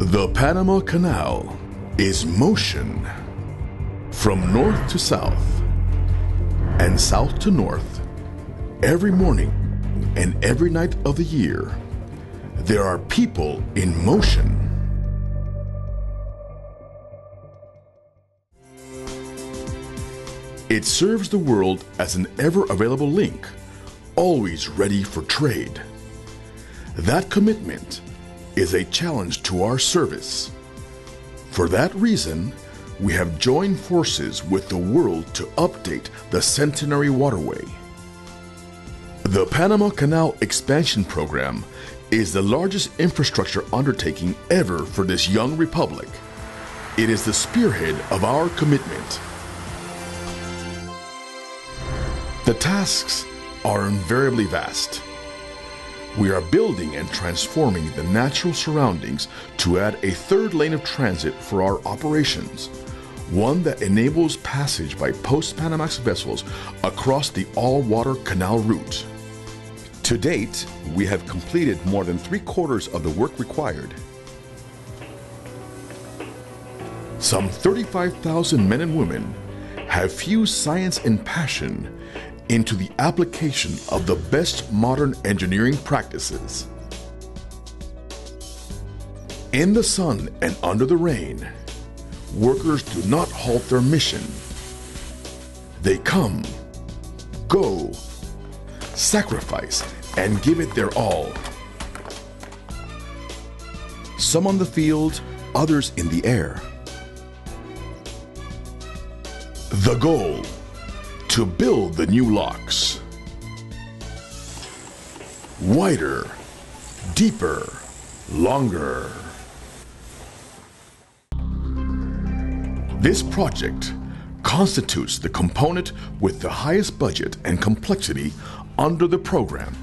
The Panama Canal is motion from north to south and south to north. Every morning and every night of the year, there are people in motion. It serves the world as an ever-available link, always ready for trade. That commitment is a challenge to our service. For that reason, we have joined forces with the world to update the Centenary Waterway. The Panama Canal Expansion Program is the largest infrastructure undertaking ever for this young republic. It is the spearhead of our commitment. The tasks are invariably vast. We are building and transforming the natural surroundings to add a third lane of transit for our operations, one that enables passage by post-Panamax vessels across the all-water canal route. To date, we have completed more than 3/4 of the work required. Some 35,000 men and women have fused science and passion into the application of the best modern engineering practices. In the sun and under the rain, workers do not halt their mission. They come, go, sacrifice, and give it their all. Some on the field, others in the air. The goal: to build the new locks. Wider, deeper, longer. This project constitutes the component with the highest budget and complexity under the program.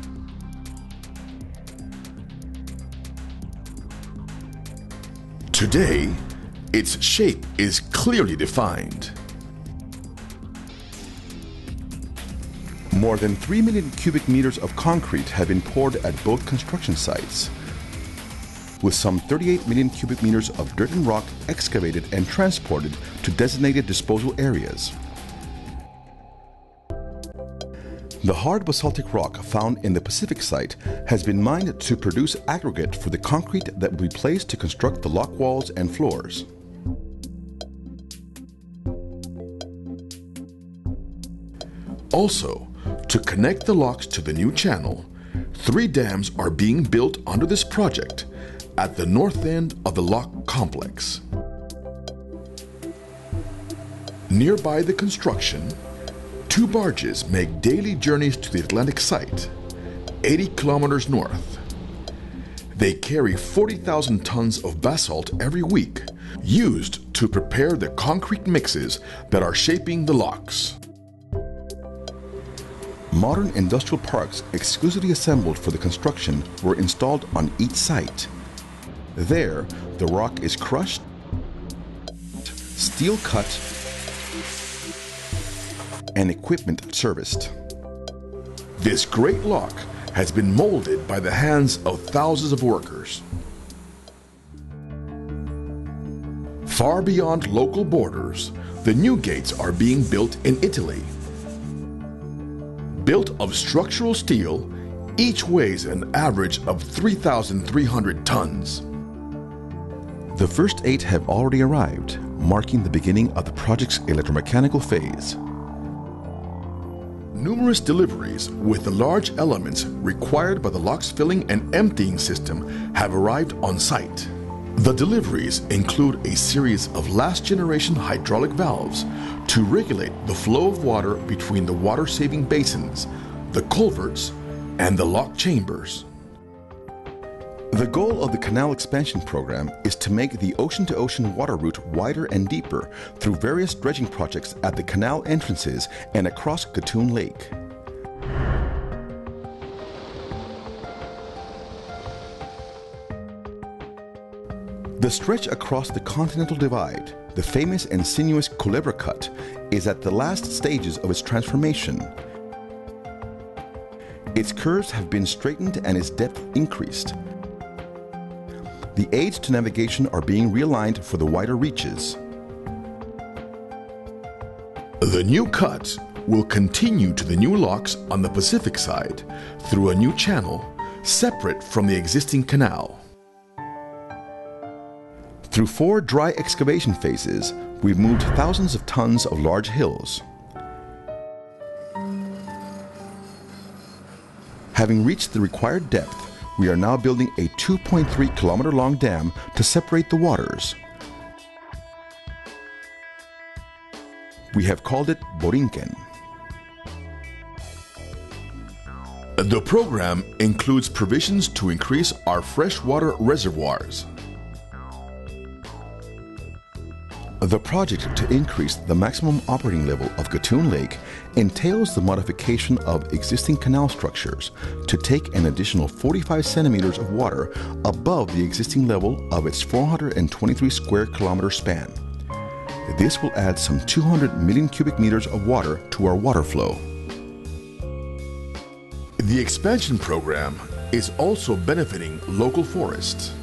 Today, its shape is clearly defined. More than 3 million cubic meters of concrete have been poured at both construction sites, with some 38 million cubic meters of dirt and rock excavated and transported to designated disposal areas. The hard basaltic rock found in the Pacific site has been mined to produce aggregate for the concrete that will be placed to construct the lock walls and floors. Also, to connect the locks to the new channel, 3 dams are being built under this project at the north end of the lock complex. Nearby the construction, 2 barges make daily journeys to the Atlantic site, 80 kilometers north. They carry 40,000 tons of basalt every week, used to prepare the concrete mixes that are shaping the locks. Modern industrial parks exclusively assembled for the construction were installed on each site. There, the rock is crushed, steel cut, and equipment serviced. This great lock has been molded by the hands of thousands of workers. Far beyond local borders, the new gates are being built in Italy. Built of structural steel, each weighs an average of 3,300 tons. The first 8 have already arrived, marking the beginning of the project's electromechanical phase. Numerous deliveries with the large elements required by the lock's filling and emptying system have arrived on site. The deliveries include a series of last-generation hydraulic valves to regulate the flow of water between the water-saving basins, the culverts, and the lock chambers. The goal of the Canal Expansion Program is to make the ocean-to-ocean water route wider and deeper through various dredging projects at the canal entrances and across Gatun Lake. The stretch across the Continental Divide, the famous and sinuous Culebra Cut, is at the last stages of its transformation. Its curves have been straightened and its depth increased. The aids to navigation are being realigned for the wider reaches. The new cuts will continue to the new locks on the Pacific side through a new channel separate from the existing canal. Through 4 dry excavation phases, we've moved thousands of tons of large hills. Having reached the required depth, we are now building a 2.3 kilometer long dam to separate the waters. We have called it Borinquen. The program includes provisions to increase our freshwater reservoirs. The project to increase the maximum operating level of Gatun Lake entails the modification of existing canal structures to take an additional 45 centimeters of water above the existing level of its 423 square kilometer span. This will add some 200 million cubic meters of water to our water flow. The expansion program is also benefiting local forests.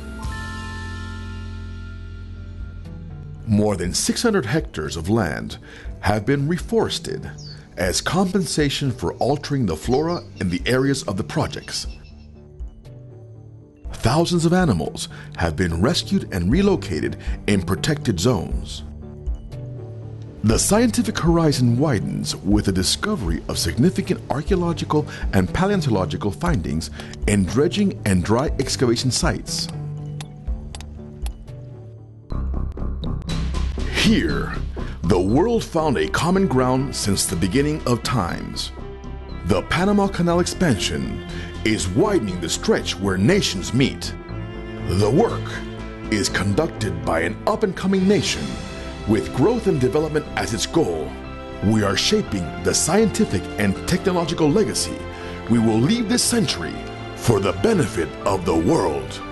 More than 600 hectares of land have been reforested as compensation for altering the flora in the areas of the projects. Thousands of animals have been rescued and relocated in protected zones. The scientific horizon widens with the discovery of significant archaeological and paleontological findings in dredging and dry excavation sites. Here, the world found a common ground since the beginning of times. The Panama Canal expansion is widening the stretch where nations meet. The work is conducted by an up-and-coming nation with growth and development as its goal. We are shaping the scientific and technological legacy we will leave this century for the benefit of the world.